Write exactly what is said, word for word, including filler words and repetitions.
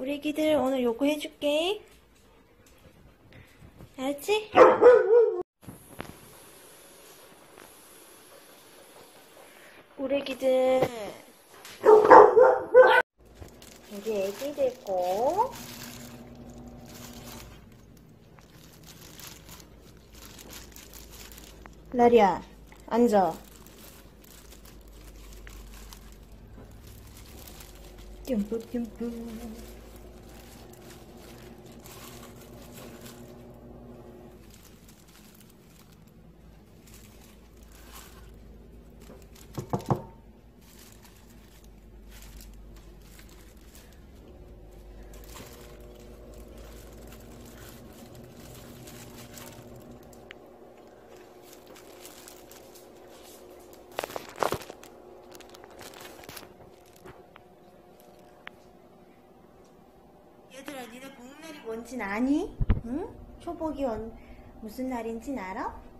우리 애기들 오늘 요거 해줄게. 알았지? 우리 애기들. 이제 애기들 거. 라리야, 앉아. 뚠뿌뚠뿌. 니네 공휴날이 뭔진 아니? 응? 초복이 온 무슨 날인진 알아?